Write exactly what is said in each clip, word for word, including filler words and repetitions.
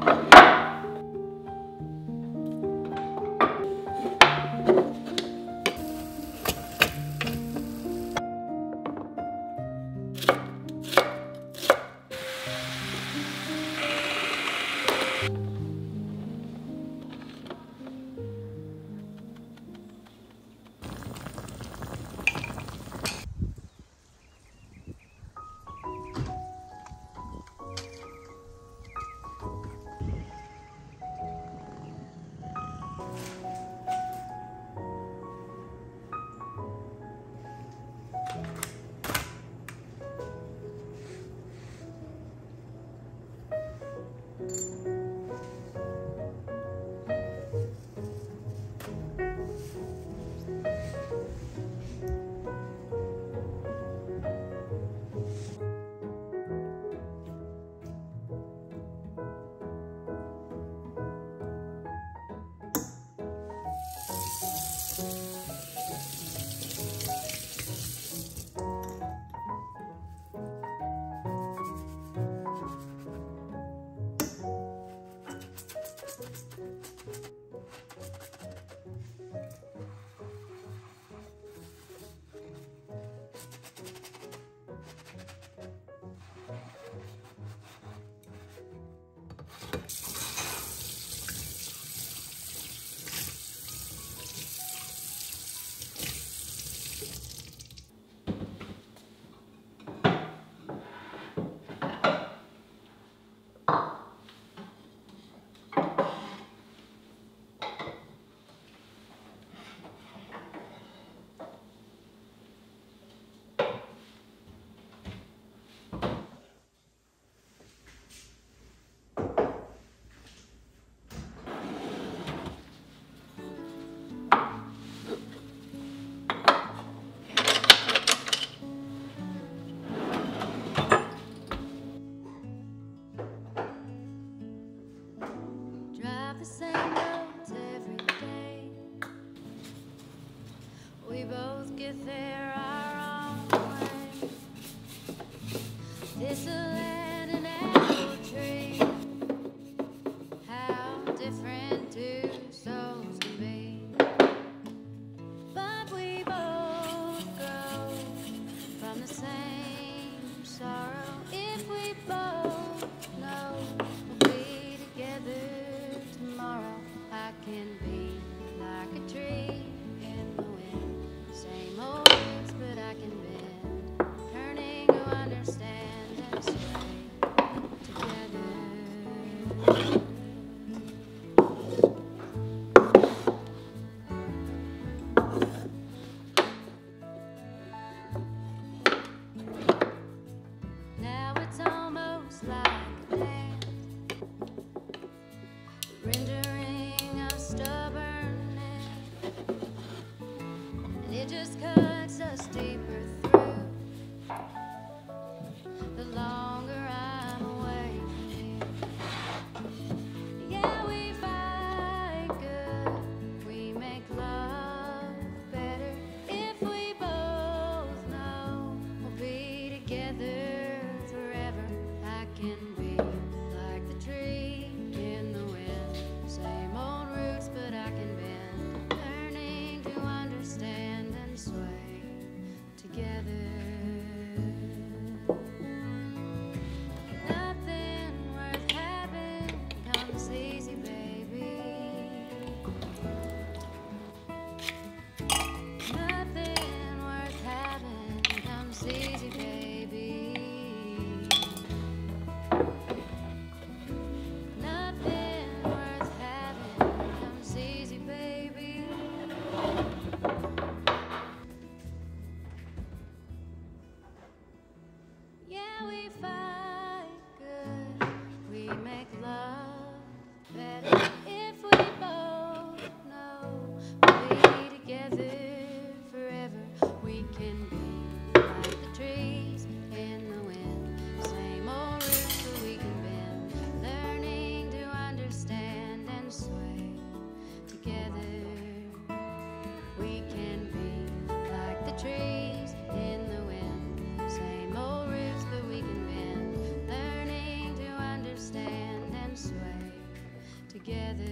Sway. together.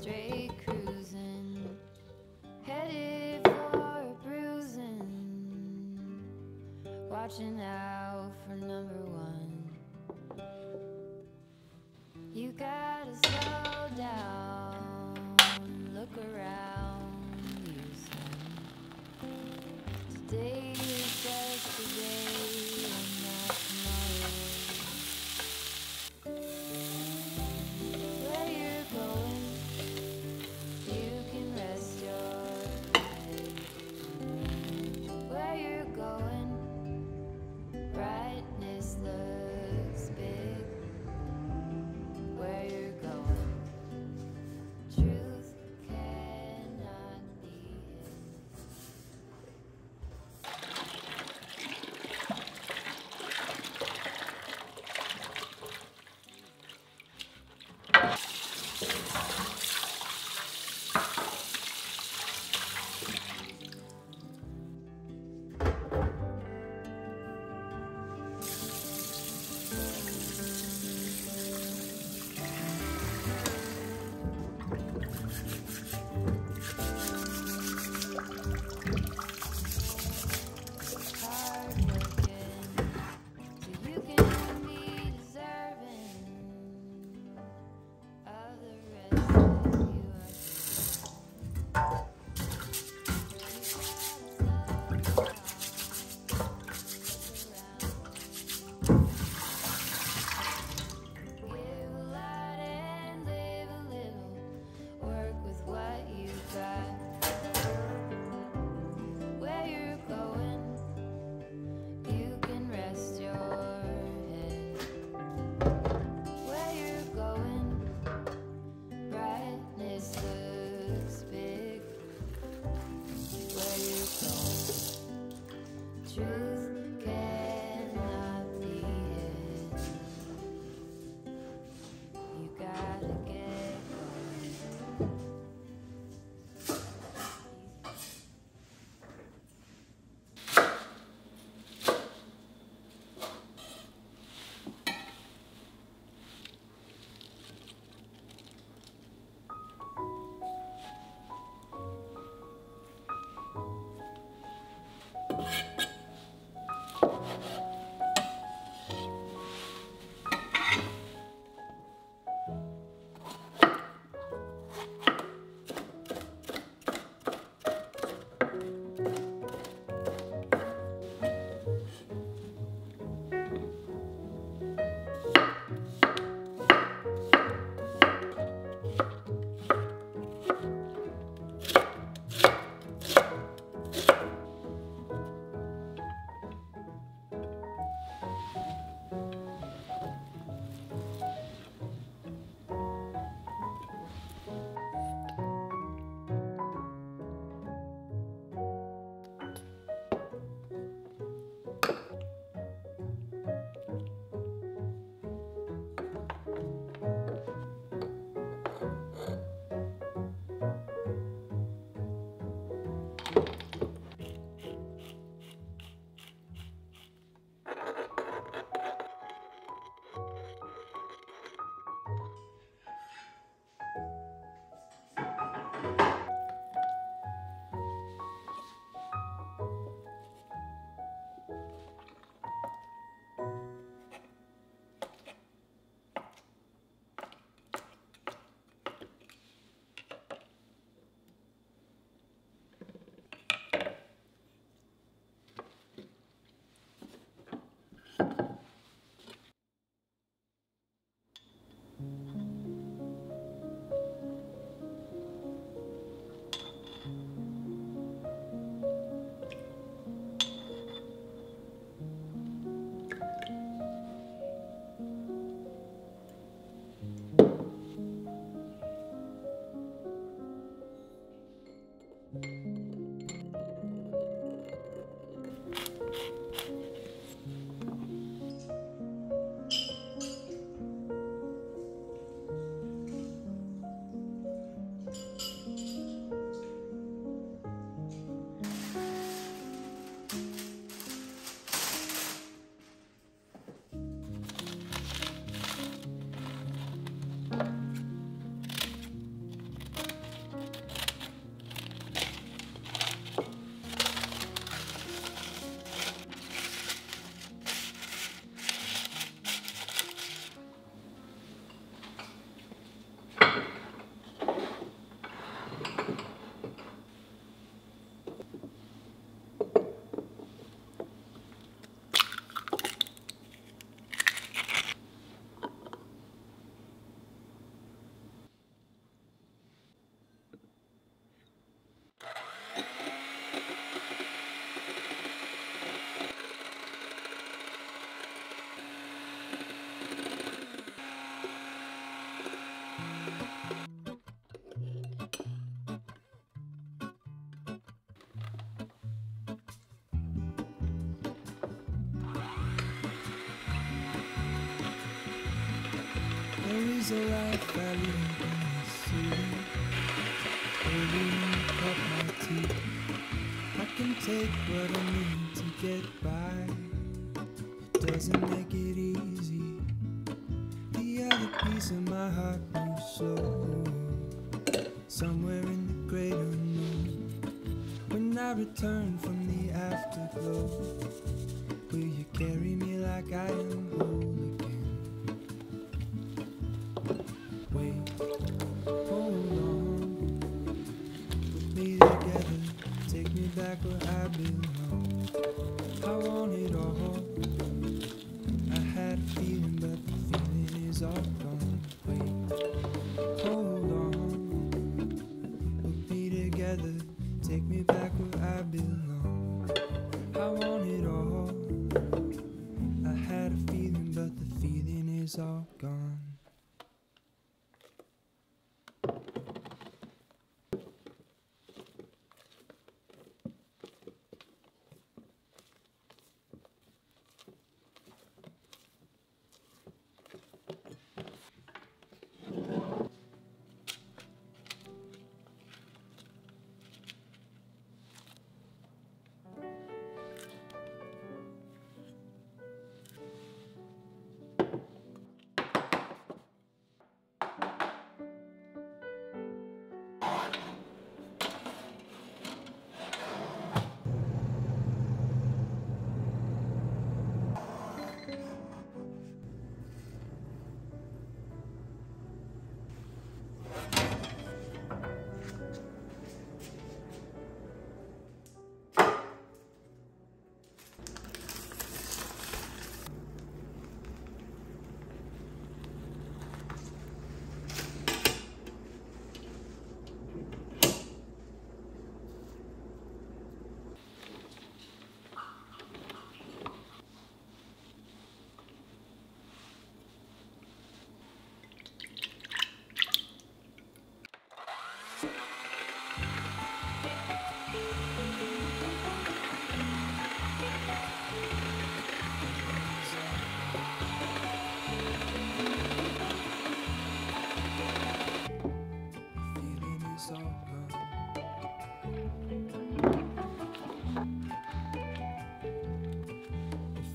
Straight cruising, headed for bruising, watching out for number one. You gotta slow down, look around you, son. Today is just today and not tomorrow. is a life I live in the city. Holding up my teeth, I can take what I need to get by. It doesn't make it easy. The other piece of my heart moves slow, somewhere in the great unknown. When I return from the afterglow, will you carry me like I am whole? Back where I belong. I want it all. I had a feeling, but the feeling is all gone. Wait, hold on. Put me together. Take me back where I belong. I want it all. I had a feeling, but the feeling is all gone.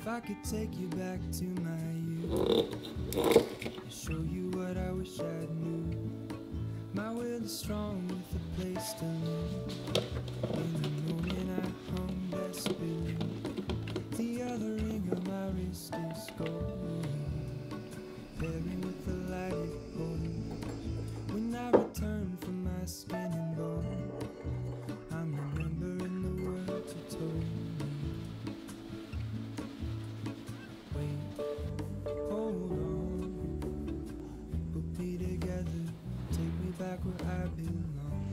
If I could take you back to my youth, show you what I wish I knew. My will is strong with a place to live. In the moment I hung that spirit, the other ring on my wrist is gold, pairing with the light it holds. When I return from my skin and bone, I'm remembering the words you told me. Wait, hold on. Put me together. Take me back where I belong.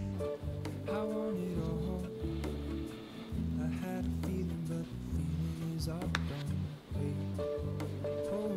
I want it all. I had a feeling, but the feeling is all gone. Wait, hold on.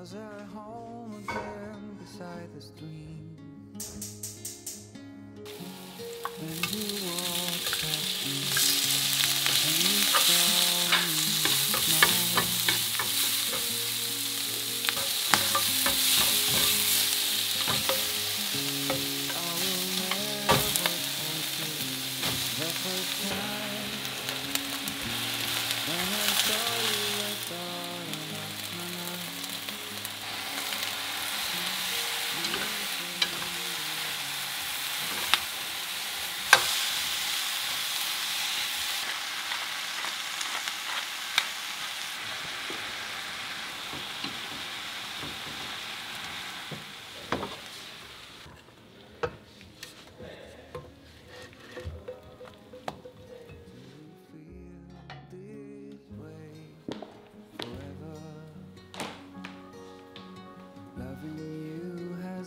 was I home again beside the stream? And you walked past me, and you saw me smile. I will never forget the first time when I saw you. I thought I lost my mind.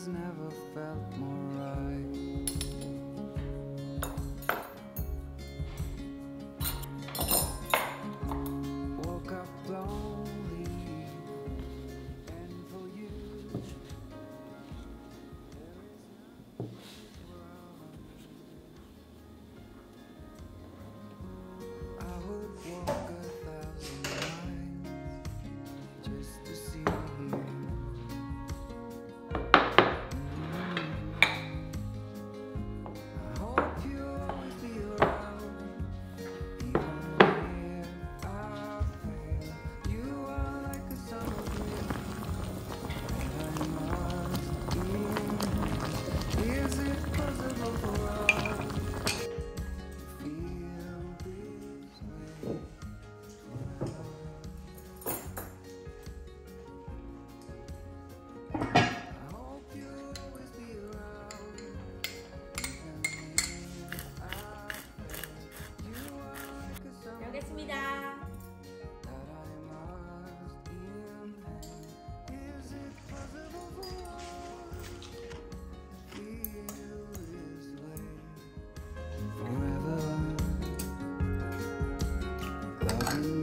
Never felt more right. Woke up lonely, and for you there is nothing wrong. I would walk a thousand miles just to see you. Forever, loving